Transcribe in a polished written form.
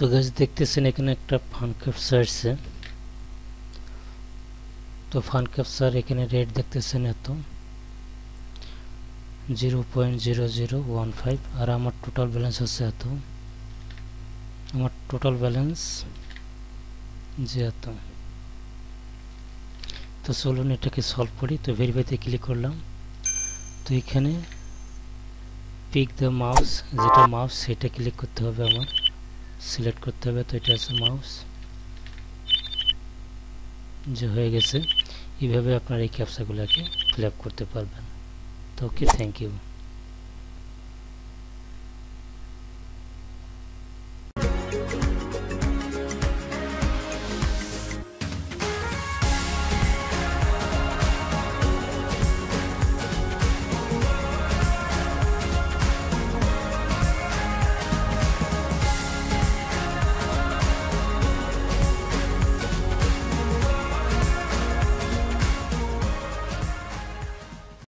তো গাইস দেখতেছেন এখানে একটা FunCaptcha আছে। তো FunCaptcha এখানে রেট দেখতেছেন এত 0.0015 আর আমার টোটাল ব্যালেন্স আছে এত, আমার টোটাল ব্যালেন্স যে এত। তো চলুন এটাকে সলভ করি। তো ভেরিফাইতে ক্লিক করলাম। তো এখানে পিক দ্য মাউস, যেটা মাউস সেটা ক্লিক করতে হবে, আমার সিলেক্ট করতে হবে। তো এটা আছে মাউস, যে হয়ে গেছে। এইভাবে আপনার এই ক্যাপচাগুলোকে ফিল আপ করতে পারবেন। তো ওকে, থ্যাংক ইউ।